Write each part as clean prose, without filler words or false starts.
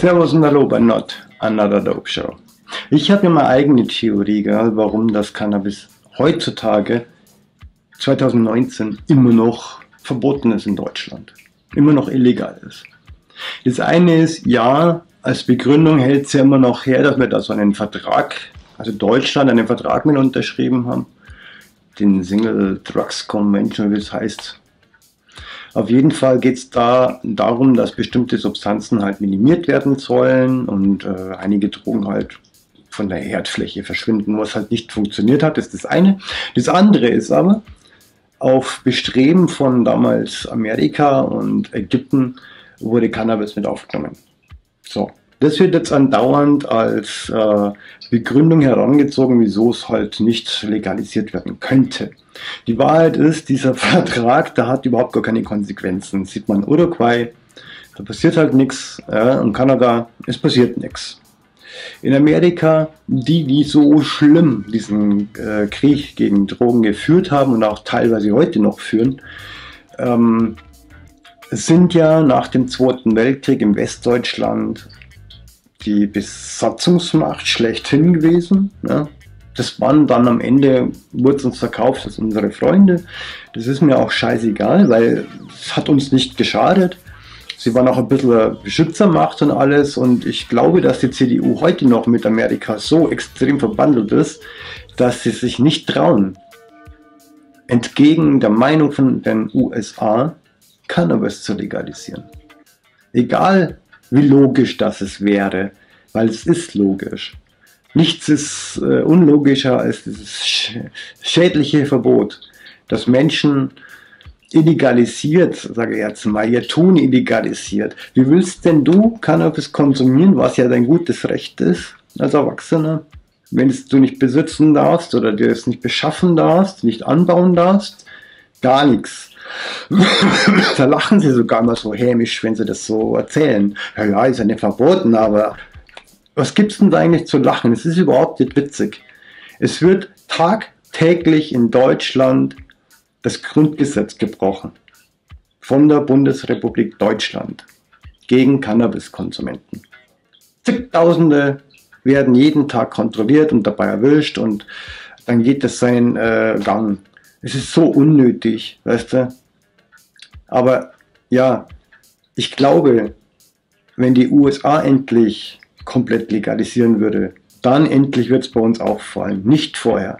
Servus und hallo bei Not Another Dope Show. Ich habe mir meine eigene Theorie, warum das Cannabis heutzutage 2019 immer noch verboten ist in Deutschland, immer noch illegal ist. Das eine ist, ja, als Begründung hält es ja immer noch her, dass wir da so einen Vertrag, also Deutschland einen Vertrag mit unterschrieben haben, den Single Drugs Convention, wie es heißt. Auf jeden Fall geht es da darum, dass bestimmte Substanzen halt minimiert werden sollen und einige Drogen halt von der Erdfläche verschwinden, was halt nicht funktioniert hat, ist das eine. Das andere ist aber, auf Bestreben von damals Amerika und Ägypten wurde Cannabis mit aufgenommen. So, das wird jetzt andauernd als Begründung herangezogen, wieso es halt nicht legalisiert werden könnte. Die Wahrheit ist, dieser Vertrag, der hat überhaupt gar keine Konsequenzen. Das sieht man in Uruguay, da passiert halt nichts, in Kanada, es passiert nichts. In Amerika, die so schlimm diesen Krieg gegen Drogen geführt haben und auch teilweise heute noch führen, sind ja nach dem Zweiten Weltkrieg in Westdeutschland die Besatzungsmacht schlechthin gewesen. Ja? Das waren dann am Ende, wurde uns verkauft als unsere Freunde. Das ist mir auch scheißegal, weil es hat uns nicht geschadet. Sie waren auch ein bisschen Beschützermacht und alles, und ich glaube, dass die CDU heute noch mit Amerika so extrem verbandelt ist, dass sie sich nicht trauen, entgegen der Meinung von den USA Cannabis zu legalisieren. Egal wie logisch das es wäre, weil es ist logisch. Nichts ist unlogischer als dieses schädliche Verbot, dass Menschen illegalisiert, sage ich jetzt mal, ihr Tun illegalisiert. Wie willst denn du Cannabis konsumieren, was ja dein gutes Recht ist als Erwachsener, wenn es du nicht besitzen darfst oder dir es nicht beschaffen darfst, nicht anbauen darfst? Gar nichts. Da lachen sie sogar mal so hämisch, wenn sie das so erzählen. Ja, ist ja nicht verboten, aber was gibt's denn da eigentlich zu lachen? Es ist überhaupt nicht witzig. Es wird tagtäglich in Deutschland das Grundgesetz gebrochen von der Bundesrepublik Deutschland gegen Cannabiskonsumenten. Zigtausende werden jeden Tag kontrolliert und dabei erwischt, und dann geht das seinen Gang. Es ist so unnötig, weißt du? Aber ja, ich glaube, wenn die USA endlich komplett legalisieren würde, dann endlich wird es bei uns auffallen, nicht vorher.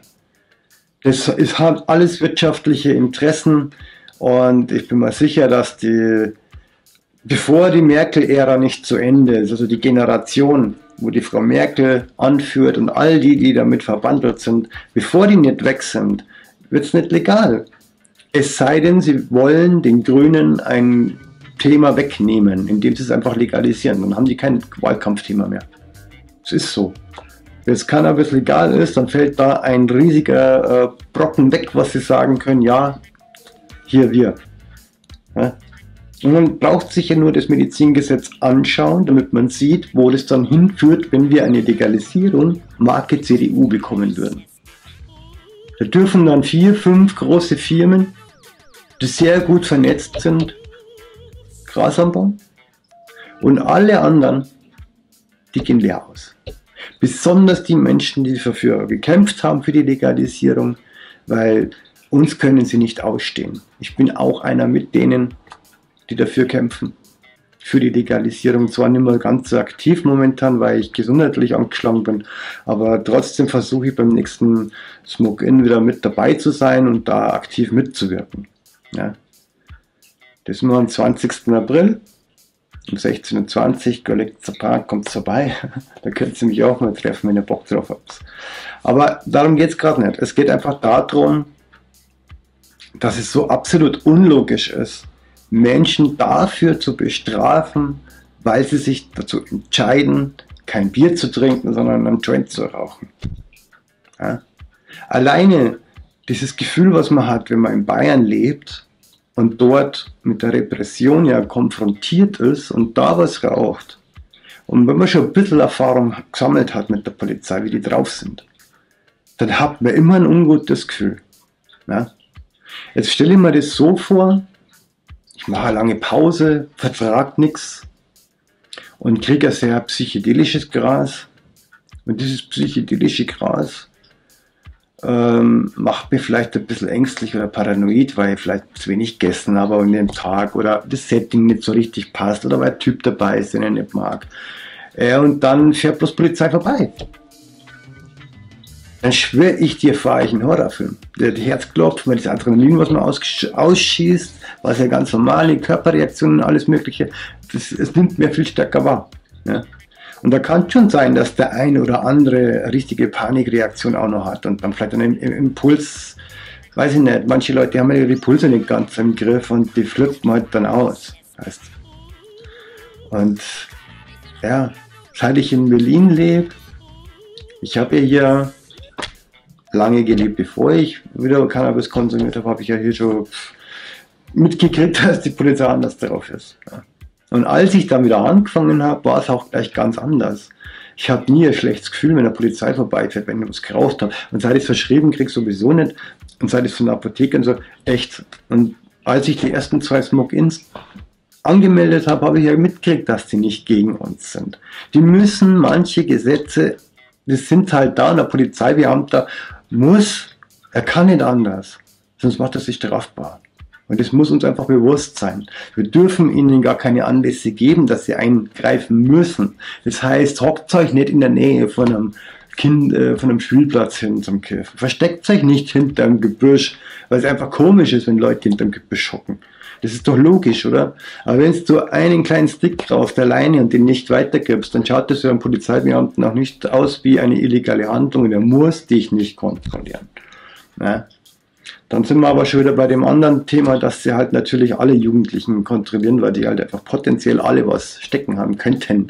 Es hat alles wirtschaftliche Interessen, und ich bin mir sicher, dass bevor die Merkel-Ära nicht zu Ende ist, also die Generation, wo die Frau Merkel anführt und all die damit verbandelt sind, bevor die nicht weg sind, wird es nicht legal. Es sei denn, sie wollen den Grünen ein Thema wegnehmen, indem sie es einfach legalisieren. Dann haben die kein Wahlkampfthema mehr. Es ist so. Wenn es Cannabis legal ist, dann fällt da ein riesiger Brocken weg, was sie sagen können, ja, hier wir. Ja? Und man braucht sich ja nur das Medizingesetz anschauen, damit man sieht, wo das dann hinführt, wenn wir eine Legalisierung Marke CDU bekommen würden. Da dürfen dann 4, 5 große Firmen, die sehr gut vernetzt sind, Gras anbauen, und alle anderen, die gehen leer aus. Besonders die Menschen, die dafür gekämpft haben für die Legalisierung, weil uns können sie nicht ausstehen. Ich bin auch einer mit denen, die dafür kämpfen, für die Legalisierung. Zwar nicht mehr ganz so aktiv momentan, weil ich gesundheitlich angeschlagen bin, aber trotzdem versuche ich beim nächsten Smoke-In wieder mit dabei zu sein und da aktiv mitzuwirken. Ja. Das ist nur am 20. April. Um 16:20 Uhr, Gullik Zappan kommt vorbei, da könnt ihr mich auch mal treffen, wenn ihr Bock drauf habt. Aber darum geht es gerade nicht. Es geht einfach darum, dass es so absolut unlogisch ist, Menschen dafür zu bestrafen, weil sie sich dazu entscheiden, kein Bier zu trinken, sondern einen Joint zu rauchen. Ja? Alleine dieses Gefühl, was man hat, wenn man in Bayern lebt, und dort mit der Repression ja konfrontiert ist und da was raucht. Und wenn man schon ein bisschen Erfahrung gesammelt hat mit der Polizei, wie die drauf sind, dann hat man immer ein ungutes Gefühl. Ja? Jetzt stelle ich mir das so vor, ich mache eine lange Pause, vertrage nichts, und kriege ein sehr psychedelisches Gras. Und dieses psychedelische Gras macht mich vielleicht ein bisschen ängstlich oder paranoid, weil ich vielleicht zu wenig gegessen habe an dem Tag oder das Setting nicht so richtig passt oder weil ein Typ dabei ist, den ich nicht mag. Und dann fährt bloß Polizei vorbei. Dann schwöre ich dir, fahre ich einen Horrorfilm. Der Herz klopft, weil das Adrenalin, was man ausschießt, was ja ganz normale Körperreaktionen und alles Mögliche, es nimmt mir viel stärker wahr. Ja? Und da kann schon sein, dass der ein oder andere richtige Panikreaktion auch noch hat und dann vielleicht einen Impuls, weiß ich nicht, manche Leute haben ihre Impulse nicht ganz im Griff und die flippen halt dann aus. Weißt? Und ja, seit ich in Berlin lebe, ich habe ja hier lange gelebt, bevor ich wieder Cannabis konsumiert habe, habe ich ja hier schon mitgekriegt, dass die Polizei anders drauf ist. Ja. Und als ich dann wieder angefangen habe, war es auch gleich ganz anders. Ich habe nie ein schlechtes Gefühl, wenn der Polizei vorbeifährt, wenn ich was geraucht habe. Und seit ich es verschrieben kriege, sowieso nicht. Und seit ich es von der Apotheke und so, echt. Und als ich die ersten 2 Smoke-Ins angemeldet habe, habe ich ja mitgekriegt, dass die nicht gegen uns sind. Die müssen manche Gesetze, das sind halt da, und der Polizeibeamter muss, er kann nicht anders. Sonst macht er sich strafbar. Und das muss uns einfach bewusst sein. Wir dürfen ihnen gar keine Anlässe geben, dass sie eingreifen müssen. Das heißt, hockt euch nicht in der Nähe von einem Kind, von einem Spielplatz hin zum Kiffen. Versteckt euch nicht hinterm Gebüsch, weil es einfach komisch ist, wenn Leute hinterm Gebüsch hocken. Das ist doch logisch, oder? Aber wenn du einen kleinen Stick raus der Leine und den nicht weitergibst, dann schaut das für einen Polizeibeamten auch nicht aus wie eine illegale Handlung und er muss dich nicht kontrollieren. Ne? Dann sind wir aber schon wieder bei dem anderen Thema, dass sie halt natürlich alle Jugendlichen kontrollieren, weil die halt einfach potenziell alle was stecken haben könnten.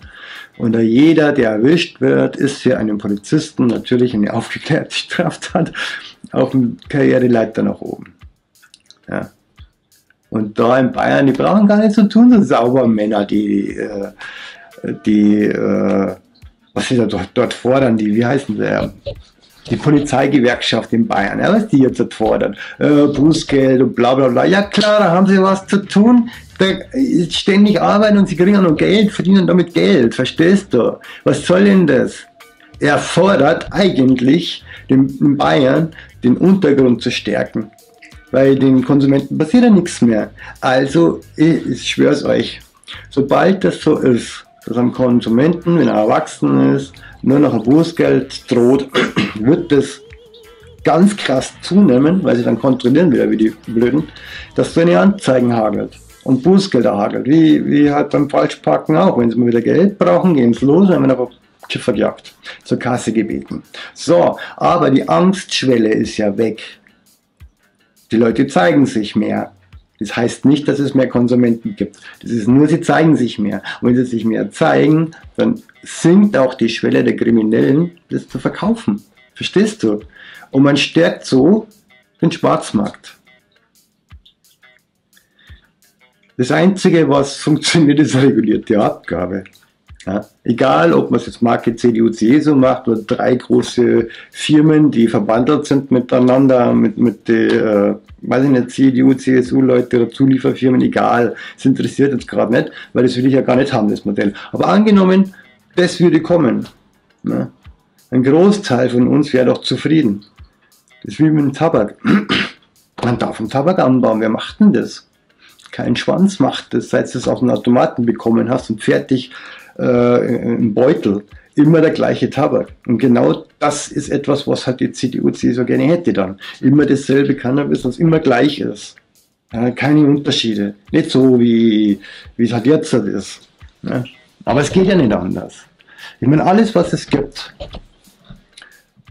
Und jeder, der erwischt wird, ist für einen Polizisten natürlich eine aufgeklärte Straftat auf dem Karriereleiter nach oben. Ja. Und da in Bayern, die brauchen gar nichts zu tun, so sauber Männer, die was sie da dort fordern, die, wie heißen sie? Die Polizeigewerkschaft in Bayern, ja, was die jetzt fordern, Bußgeld und bla bla bla, ja klar, da haben sie was zu tun, da ständig arbeiten und sie kriegen nur Geld, verdienen damit Geld, verstehst du? Was soll denn das? Er fordert eigentlich den Bayern, den Untergrund zu stärken, weil den Konsumenten passiert ja nichts mehr. Also, ich schwör's euch, sobald das so ist, dass am Konsumenten, wenn er erwachsen ist, nur noch ein Bußgeld droht, wird das ganz krass zunehmen, weil sie dann kontrollieren wieder, wie die Blöden, dass so eine Anzeigen hagelt und Bußgelder hagelt, wie halt beim Falschparken auch. Wenn sie mal wieder Geld brauchen, gehen sie los und haben aber Schifferjagd zur Kasse gebeten. So, aber die Angstschwelle ist ja weg. Die Leute zeigen sich mehr. Das heißt nicht, dass es mehr Konsumenten gibt. Das ist nur, sie zeigen sich mehr. Und wenn sie sich mehr zeigen, dann sinkt auch die Schwelle der Kriminellen, das zu verkaufen. Verstehst du? Und man stärkt so den Schwarzmarkt. Das Einzige, was funktioniert, ist eine regulierte Abgabe. Ja, egal, ob man es jetzt Marke CDU, CSU macht oder 3 große Firmen, die verbandelt sind miteinander, mit weiß ich nicht, CDU, CSU-Leute oder Zulieferfirmen, egal, das interessiert uns gerade nicht, weil das will ich ja gar nicht haben, das Modell. Aber angenommen, das würde kommen. Ne? Ein Großteil von uns wäre doch zufrieden. Das ist wie mit dem Tabak. Man darf einen Tabak anbauen, wer macht denn das? Kein Schwanz macht das, seit du es auf den Automaten bekommen hast und fertig im Beutel. Immer der gleiche Tabak. Und genau das ist etwas, was halt die CDU, CSU gerne hätte dann. Immer dasselbe Cannabis, was immer gleich ist. Ja, keine Unterschiede. Nicht so, wie es halt jetzt ist. Ja. Aber es geht ja nicht anders. Ich meine, alles, was es gibt,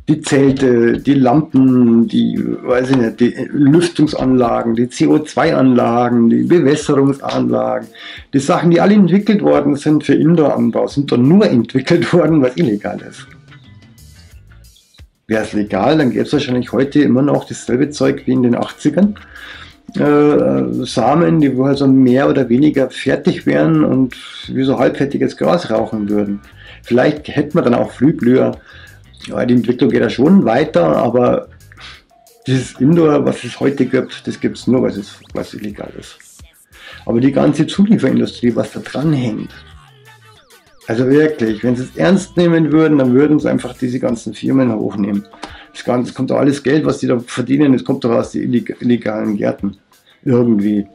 die Zelte, die Lampen, die, weiß ich nicht, die Lüftungsanlagen, die CO2-Anlagen, die Bewässerungsanlagen, die Sachen, die alle entwickelt worden sind für Indoor-Anbau, sind doch nur entwickelt worden, was illegal ist. Wäre es legal, dann gäbe es wahrscheinlich heute immer noch dasselbe Zeug wie in den 80ern. Samen, die wohl so mehr oder weniger fertig wären und wie so halbfertiges Gras rauchen würden. Vielleicht hätten wir dann auch Frühblüher. Ja, die Entwicklung geht ja schon weiter, aber dieses Indoor, was es heute gibt, das gibt es nur, weil es illegal ist. Aber die ganze Zulieferindustrie, was da dran hängt, Also wirklich, wenn sie es ernst nehmen würden, dann würden sie einfach diese ganzen Firmen hochnehmen. Das Ganze, es kommt doch alles Geld, was die da verdienen, es kommt doch aus den illegalen Gärten. Irgendwie.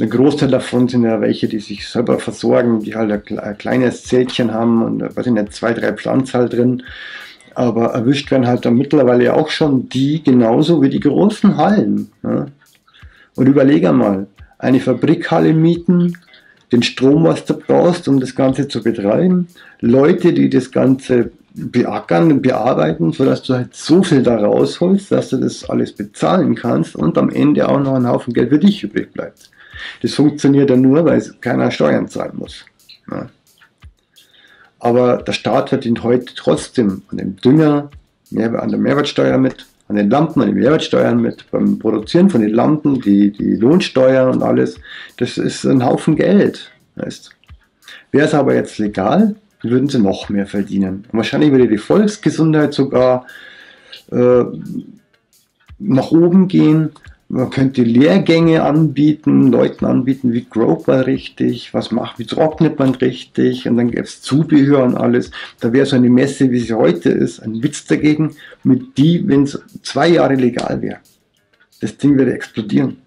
Ein Großteil davon sind ja welche, die sich selber versorgen, die halt ein kleines Zeltchen haben und weiß ich nicht, 2, 3 Pflanzen halt drin. Aber erwischt werden halt dann mittlerweile auch schon die, genauso wie die großen Hallen. Ja? Und überlege mal, eine Fabrikhalle mieten, den Strom, was du brauchst, um das Ganze zu betreiben, Leute, die das Ganze beackern und bearbeiten, sodass du halt so viel da rausholst, dass du das alles bezahlen kannst und am Ende auch noch ein Haufen Geld für dich übrig bleibt. Das funktioniert dann nur, weil keiner Steuern zahlen muss. Ja. Aber der Staat verdient heute trotzdem an dem Dünger, an der Mehrwertsteuer mit, an den Lampen, an den Mehrwertsteuern mit, beim Produzieren von den Lampen, die Lohnsteuer und alles. Das ist ein Haufen Geld. Wäre es aber jetzt legal, würden sie noch mehr verdienen. Und wahrscheinlich würde die Volksgesundheit sogar nach oben gehen. Man könnte Lehrgänge anbieten, Leuten anbieten, wie growt man richtig, was macht, wie trocknet man richtig, und dann gäbe es Zubehör und alles. Da wäre so eine Messe, wie sie heute ist, ein Witz dagegen, mit die, wenn es 2 Jahre legal wäre. Das Ding würde explodieren.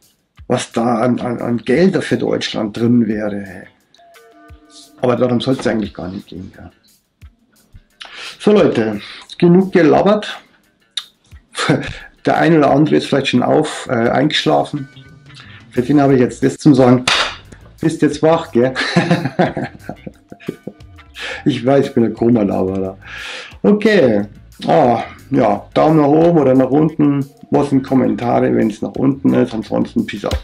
Was da an Gelder für Deutschland drin wäre. Hey. Aber darum soll es eigentlich gar nicht gehen. Ja. So Leute, genug gelabert. Der ein oder andere ist vielleicht schon eingeschlafen. Für den habe ich jetzt das zum Sagen, bist jetzt wach, gell? Ich weiß, ich bin ein Koma-Laberer. Okay, ja, Daumen nach oben oder nach unten, was in Kommentare, wenn es nach unten ist. Ansonsten, peace out.